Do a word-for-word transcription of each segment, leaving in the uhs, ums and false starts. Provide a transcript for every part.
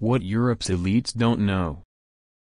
what Europe's elites don't know.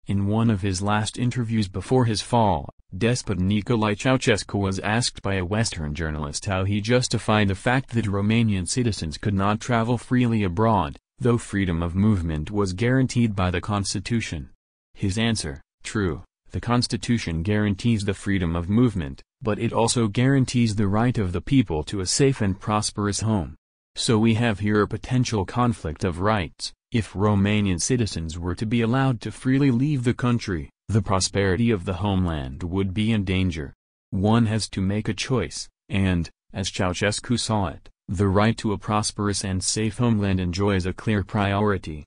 In one of his last interviews before his fall, despot Nicolae Ceausescu was asked by a Western journalist how he justified the fact that Romanian citizens could not travel freely abroad, though freedom of movement was guaranteed by the Constitution. His answer, true, the Constitution guarantees the freedom of movement, but it also guarantees the right of the people to a safe and prosperous home. So we have here a potential conflict of rights. If Romanian citizens were to be allowed to freely leave the country, the prosperity of the homeland would be in danger. One has to make a choice, and, as Ceausescu saw it, the right to a prosperous and safe homeland enjoys a clear priority.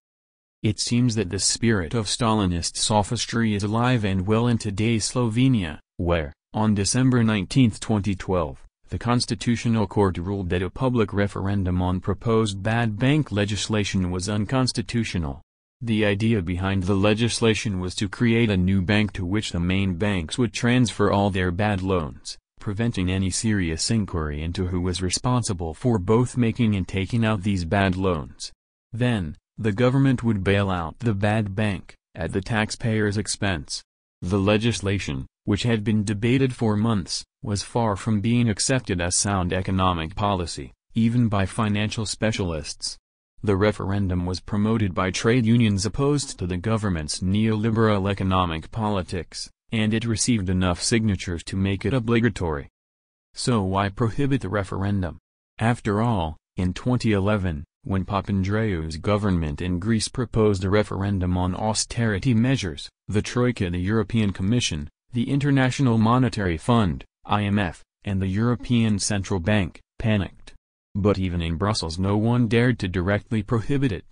It seems that the spirit of Stalinist sophistry is alive and well in today's Slovenia, where, on December nineteenth twenty twelve, the Constitutional Court ruled that a public referendum on proposed bad bank legislation was unconstitutional. The idea behind the legislation was to create a new bank to which the main banks would transfer all their bad loans, preventing any serious inquiry into who was responsible for both making and taking out these bad loans. Then, the government would bail out the bad bank, at the taxpayer's expense. The legislation, which had been debated for months, was far from being accepted as sound economic policy, even by financial specialists. The referendum was promoted by trade unions opposed to the government's neoliberal economic politics, and it received enough signatures to make it obligatory. So why prohibit the referendum? After all, in twenty eleven, when Papandreou's government in Greece proposed a referendum on austerity measures, the Troika, the European Commission, the International Monetary Fund, I M F, and the European Central Bank, panicked. But even in Brussels no one dared to directly prohibit it.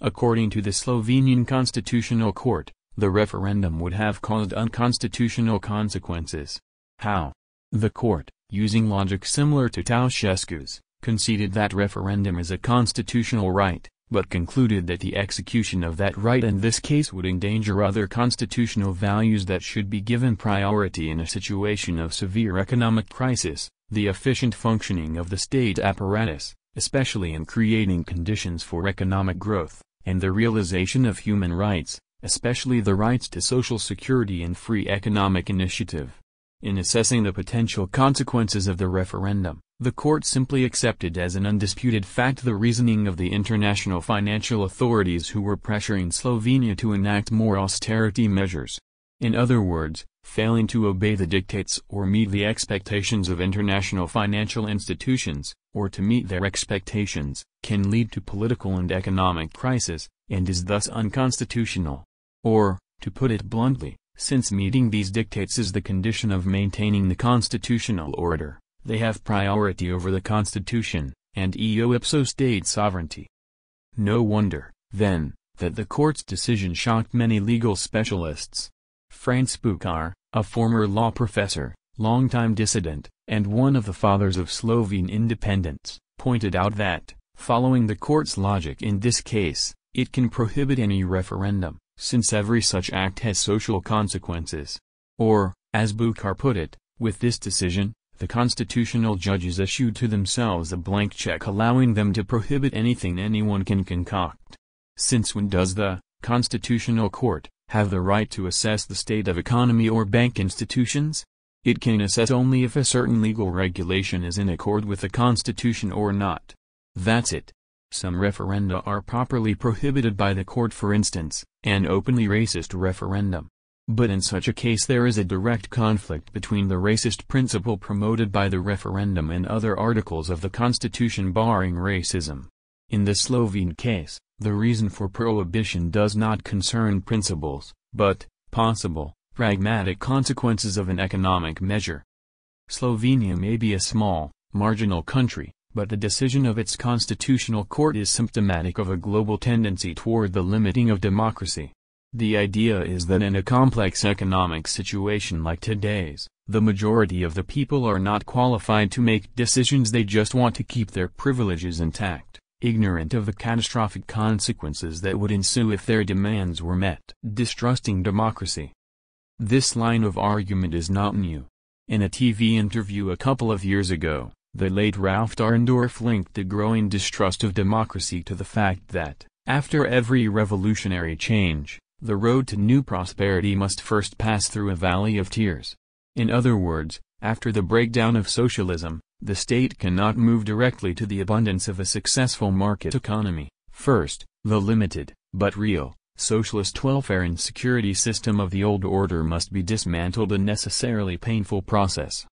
According to the Slovenian Constitutional Court, the referendum would have caused unconstitutional consequences. How? The court, using logic similar to Ceausescu's, conceded that referendum is a constitutional right, but concluded that the execution of that right in this case would endanger other constitutional values that should be given priority in a situation of severe economic crisis, the efficient functioning of the state apparatus, especially in creating conditions for economic growth, and the realization of human rights, especially the rights to social security and free economic initiative. In assessing the potential consequences of the referendum, the court simply accepted as an undisputed fact the reasoning of the international financial authorities who were pressuring Slovenia to enact more austerity measures. In other words, failing to obey the dictates or meet the expectations of international financial institutions, or to meet their expectations, can lead to political and economic crisis, and is thus unconstitutional. Or, to put it bluntly, since meeting these dictates is the condition of maintaining the constitutional order, they have priority over the Constitution, and eo ipso state sovereignty. No wonder, then, that the court's decision shocked many legal specialists. Franc Bucar, a former law professor, longtime dissident, and one of the fathers of Slovene independence, pointed out that, following the court's logic in this case, it can prohibit any referendum, since every such act has social consequences. Or, as Bucar put it, with this decision, the constitutional judges issued to themselves a blank check allowing them to prohibit anything anyone can concoct. Since when does the Constitutional Court have the right to assess the state of economy or bank institutions? It can assess only if a certain legal regulation is in accord with the Constitution or not. That's it. Some referenda are properly prohibited by the court, for instance, an openly racist referendum. But in such a case there is a direct conflict between the racist principle promoted by the referendum and other articles of the Constitution barring racism. In the Slovene case, the reason for prohibition does not concern principles, but, possible, pragmatic consequences of an economic measure. Slovenia may be a small, marginal country, but the decision of its Constitutional Court is symptomatic of a global tendency toward the limiting of democracy. The idea is that in a complex economic situation like today's, the majority of the people are not qualified to make decisions. They just want to keep their privileges intact, ignorant of the catastrophic consequences that would ensue if their demands were met. Distrusting democracy. This line of argument is not new. In a T V interview a couple of years ago, the late Ralph Dahrendorf linked the growing distrust of democracy to the fact that, After every revolutionary change, the road to new prosperity must first pass through a valley of tears. In other words, after the breakdown of socialism, the state cannot move directly to the abundance of a successful market economy. First, the limited, but real, socialist welfare and security system of the old order must be dismantled, a necessarily painful process.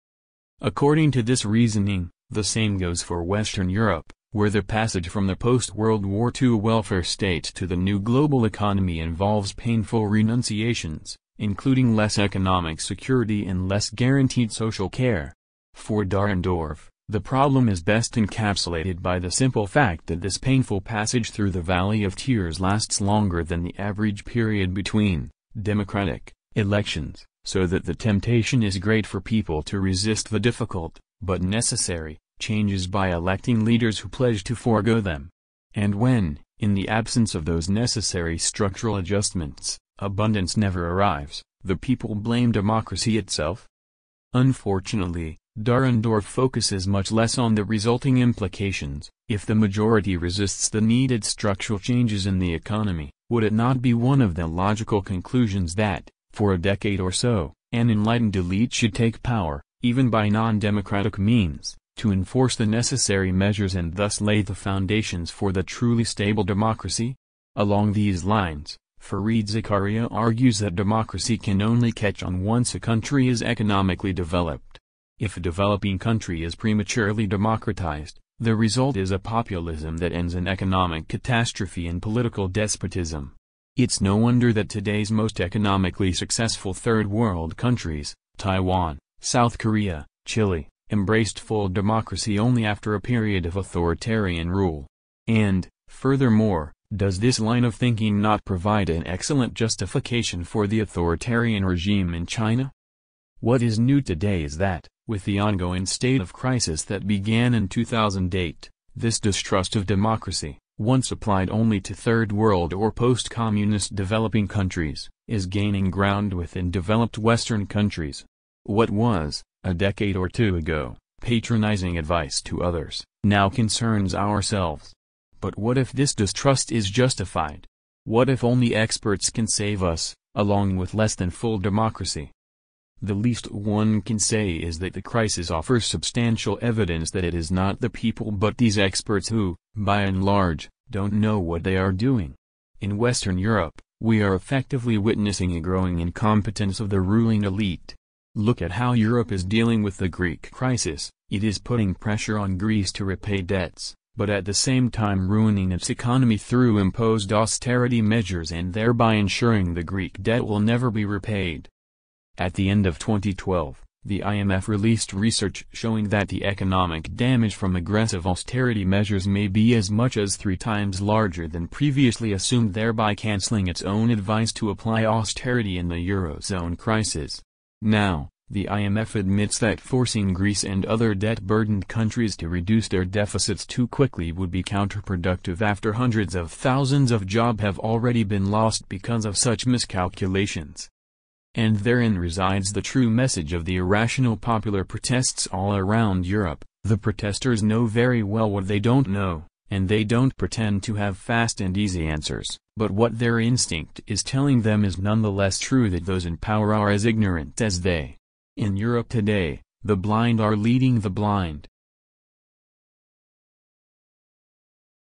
According to this reasoning, the same goes for Western Europe, where the passage from the post-World War Two welfare state to the new global economy involves painful renunciations, including less economic security and less guaranteed social care. For Dahrendorf, the problem is best encapsulated by the simple fact that this painful passage through the Valley of Tears lasts longer than the average period between democratic elections, so that the temptation is great for people to resist the difficult, but necessary, changes by electing leaders who pledge to forego them. And when, in the absence of those necessary structural adjustments, abundance never arrives, the people blame democracy itself. Unfortunately, Dahrendorf focuses much less on the resulting implications. If the majority resists the needed structural changes in the economy, would it not be one of the logical conclusions that, for a decade or so, an enlightened elite should take power, even by non-democratic means, to enforce the necessary measures and thus lay the foundations for the truly stable democracy? Along these lines, Fareed Zakaria argues that democracy can only catch on once a country is economically developed. If a developing country is prematurely democratized, the result is a populism that ends in economic catastrophe and political despotism. It's no wonder that today's most economically successful third world countries, Taiwan, South Korea, Chile, embraced full democracy only after a period of authoritarian rule. And, furthermore, does this line of thinking not provide an excellent justification for the authoritarian regime in China? What is new today is that, with the ongoing state of crisis that began in two thousand eight, this distrust of democracy, once applied only to third world or post-communist developing countries, is gaining ground within developed Western countries. What was, a decade or two ago, patronizing advice to others, now concerns ourselves. But what if this distrust is justified? What if only experts can save us, along with less than full democracy? The least one can say is that the crisis offers substantial evidence that it is not the people but these experts who, by and large, don't know what they are doing. In Western Europe, we are effectively witnessing a growing incompetence of the ruling elite. Look at how Europe is dealing with the Greek crisis. It is putting pressure on Greece to repay debts, but at the same time ruining its economy through imposed austerity measures and thereby ensuring the Greek debt will never be repaid. At the end of twenty twelve, the I M F released research showing that the economic damage from aggressive austerity measures may be as much as three times larger than previously assumed, thereby cancelling its own advice to apply austerity in the Eurozone crisis. Now, the I M F admits that forcing Greece and other debt-burdened countries to reduce their deficits too quickly would be counterproductive after hundreds of thousands of jobs have already been lost because of such miscalculations. And therein resides the true message of the irrational popular protests all around Europe. The protesters know very well what they don't know, and they don't pretend to have fast and easy answers, but what their instinct is telling them is nonetheless true, that those in power are as ignorant as they. In Europe today, the blind are leading the blind,